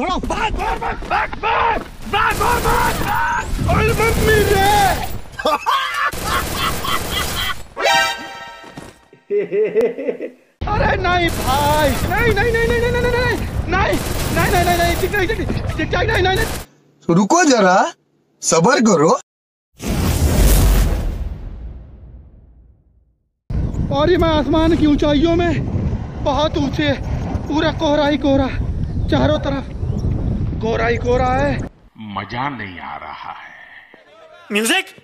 No! Back! Ölmem miydi? अरे नहीं भाई, नहीं, रुको जरा, सब्र करो। और ये मैं आसमान की ऊंचाइयों में बहुत ऊंचे, पूरा कोहरा ही कोहरा, चारों तरफ कोहरा ही कोहरा है, मजा नहीं आ रहा है। Music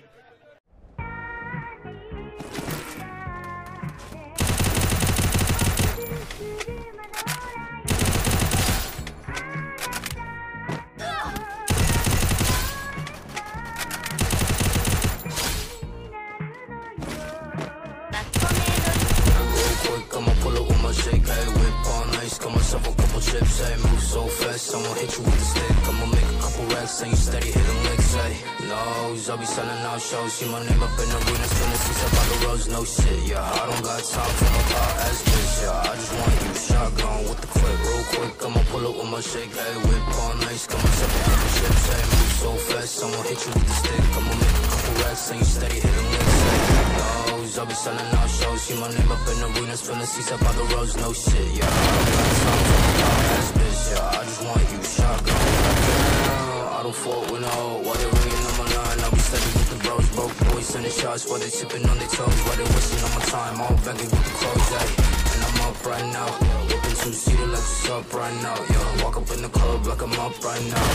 someone hit you with a stick, I'ma make a couple racks and you steady hitting licks, ay. Lows, I'll be selling out shows, see my name up in the arena, spinning seats up on the roads, no shit, yeah, I don't got time for my pop ass bitch, yeah, I just want you shotgun with the clip, real quick, I'ma pull up with my shake, ay, whip on ice, come on, step up on the chips, ay, move so fast, someone hit you with a stick, I'ma make a couple racks and you steady hitting licks, ay. Lows, I'll be selling out shows, see my name up in the arena, spinning seats up on the roads, no shit, yeah, I don't got time for my pop ass bitch, yeah, I just want you shotgun. I don't fault with no, while they ringing on my line, I'll be steady with the bros, broke boys sending shots while they tipping on their toes, while they wasting on my time, all begging with the clothes, ay. And I'm up right now, whipping two-seater like it's up right now, yo. Walk up in the club like I'm up right now,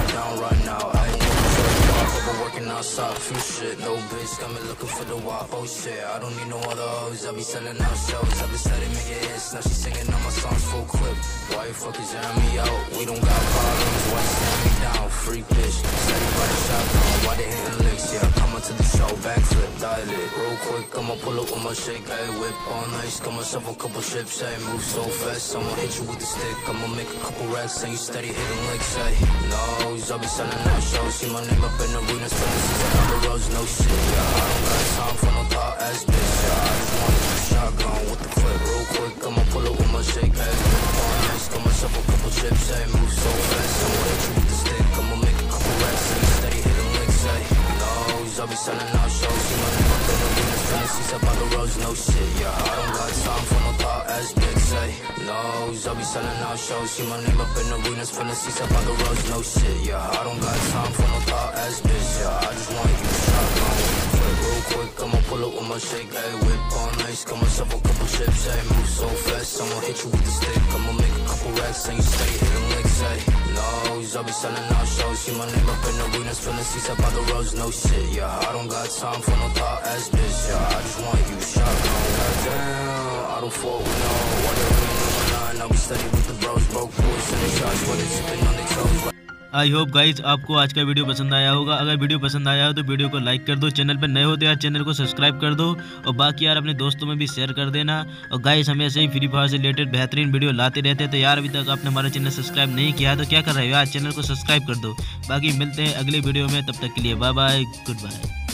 I'm down right now, I ain't never tried to walk, but working outside, few shit, no bitch, got me looking for the wop, oh shit, I don't need no other hoes, I'll be selling out shows, I'll be steady making hits, now she singing on my songs full clip. Why you fucking jam me out? We don't got problems. Why you stand me down? Free bitch. Steady by the shotgun. Why they hitting licks? Yeah, coming to the show. Backflip, dial it. Real quick, I'ma pull up with my shake. Ay, whip on ice. Got myself a couple chips. Ay, move so fast. I'ma hit you with the stick. I'ma make a couple racks. And you steady hitting licks. Ay, nose. I'll be selling out shows. See my name up in the arena. Spending season on the roads. No shit. Yeah, I don't got time for no thought ass bitch. Yeah, I just want to shotgun with the clip. Real quick, I'ma pull up with my shake. Ay, whip on ice. Got myself a couple chips, I move so fast, I want you with the stick, I'ma make a couple racks, and steady hitting licks, I nose, I'll be selling out shows, see my name up in the arena, spinning seats up on the roads, no shit, yeah, I don't got time for no thought ass bitch, I nose, I'll be selling out shows, see my name up in the arena, spinning seats up on the roads, no shit, yeah, I don't got time for no thought ass bitch, yeah, I just want you to shot down. Real quick, I'ma pull up with my shake, ay, whip on ice, got myself a couple chips, ay, move so fast, I'ma hit you with the stick, I'ma make a couple racks, and you steady hitting licks, ay, nose, I'll be selling out shows, see my name up in the arena, spinning seats up on the roads, no shit, yeah, I don't got time for no thought ass bitch, yeah, I just want you shotgun, goddamn, I don't fall with no, while they're ringing on my line, I'll be steady with the bros, broke boys, and the shots, while they're tipping on their toes, I hope guys आपको आज का video पसंद आया होगा। अगर video पसंद आया हो तो वीडियो को लाइक कर दो, चैनल पर नए हो तो यार चैनल को सब्सक्राइब कर दो और बाकी यार अपने दोस्तों में भी शेयर कर देना। और गाइज हमें ऐसे ही फ्री फायर से रिलेटेड बेहतरीन वीडियो लाते रहते हैं, तो यार अभी तक आपने हमारा चैनल सब्सक्राइब नहीं किया तो क्या कर रहे हो यार, चैनल को सब्सक्राइब कर दो। बाकी मिलते हैं अगले वीडियो में, तब तक के लिए बाय बाय, गुड बाय।